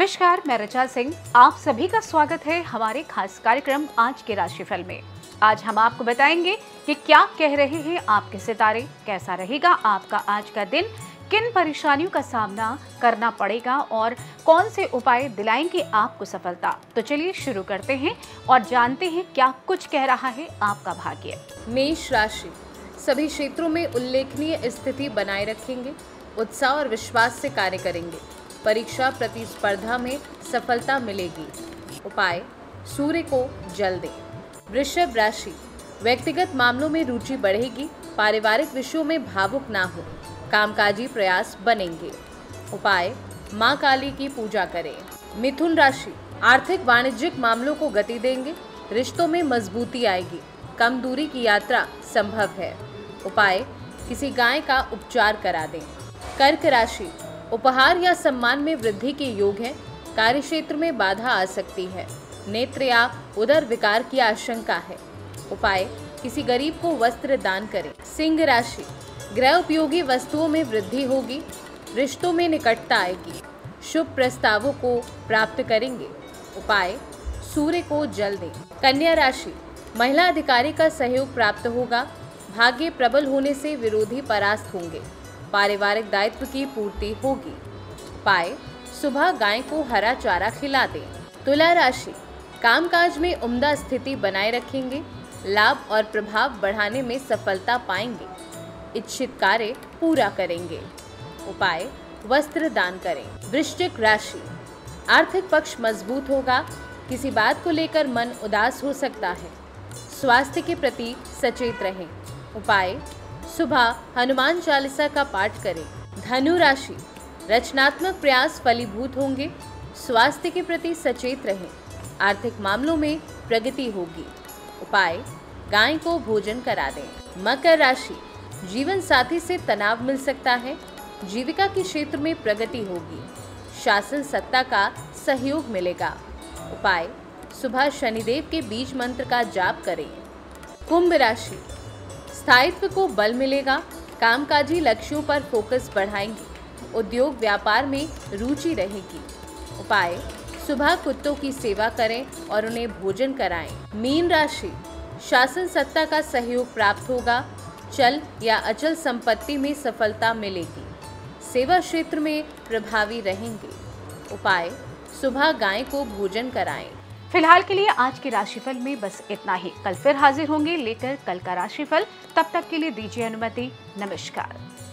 नमस्कार, मैं रचा सिंह। आप सभी का स्वागत है हमारे खास कार्यक्रम आज के राशिफल में। आज हम आपको बताएंगे कि क्या कह रहे हैं आपके सितारे, कैसा रहेगा आपका आज का दिन, किन परेशानियों का सामना करना पड़ेगा और कौन से उपाय दिलाएंगे आपको सफलता। तो चलिए शुरू करते हैं और जानते हैं क्या कुछ कह रहा है आपका भाग्य। मेष राशि सभी क्षेत्रों में उल्लेखनीय स्थिति बनाए रखेंगे, उत्साह और विश्वास से कार्य करेंगे, परीक्षा प्रतिस्पर्धा में सफलता मिलेगी। उपाय, सूर्य को जल दें। वृषभ राशि व्यक्तिगत मामलों में रुचि बढ़ेगी, पारिवारिक विषयों में भावुक ना हो, कामकाजी प्रयास बनेंगे। उपाय, माँ काली की पूजा करें। मिथुन राशि आर्थिक वाणिज्यिक मामलों को गति देंगे, रिश्तों में मजबूती आएगी, कम दूरी की यात्रा संभव है। उपाय, किसी गाय का उपचार करा दें। कर्क राशि उपहार या सम्मान में वृद्धि के योग है, कार्यक्षेत्र में बाधा आ सकती है, नेत्र या उदर विकार की आशंका है। उपाय, किसी गरीब को वस्त्र दान करें। सिंह राशि गृह उपयोगी वस्तुओं में वृद्धि होगी, रिश्तों में निकटता आएगी, शुभ प्रस्तावों को प्राप्त करेंगे। उपाय, सूर्य को जल दें। कन्या राशि महिला अधिकारी का सहयोग प्राप्त होगा, भाग्य प्रबल होने से विरोधी परास्त होंगे, पारिवारिक दायित्व की पूर्ति होगी। उपाय, सुबह गाय को हरा चारा खिला दें। तुला राशि कामकाज में उम्दा स्थिति बनाए रखेंगे, लाभ और प्रभाव बढ़ाने में सफलता पाएंगे, इच्छित कार्य पूरा करेंगे। उपाय, वस्त्र दान करें। वृश्चिक राशि आर्थिक पक्ष मजबूत होगा, किसी बात को लेकर मन उदास हो सकता है, स्वास्थ्य के प्रति सचेत रहें। उपाय, सुबह हनुमान चालीसा का पाठ करें। धनु राशि रचनात्मक प्रयास फलीभूत होंगे, स्वास्थ्य के प्रति सचेत रहें, आर्थिक मामलों में प्रगति होगी। उपाय, गाय को भोजन करा दें। मकर राशि जीवन साथी से तनाव मिल सकता है, जीविका के क्षेत्र में प्रगति होगी, शासन सत्ता का सहयोग मिलेगा। उपाय, सुबह शनिदेव के बीज मंत्र का जाप करें। कुंभ राशि स्थायित्व को बल मिलेगा, कामकाजी लक्ष्यों पर फोकस बढ़ाएंगे, उद्योग व्यापार में रुचि रहेगी। उपाय, सुबह कुत्तों की सेवा करें और उन्हें भोजन कराएं। मीन राशि शासन सत्ता का सहयोग प्राप्त होगा, चल या अचल संपत्ति में सफलता मिलेगी, सेवा क्षेत्र में प्रभावी रहेंगे। उपाय, सुबह गाय को भोजन कराएं। फिलहाल के लिए आज के राशिफल में बस इतना ही। कल फिर हाजिर होंगे लेकर कल का राशिफल। तब तक के लिए दीजिए अनुमति। नमस्कार।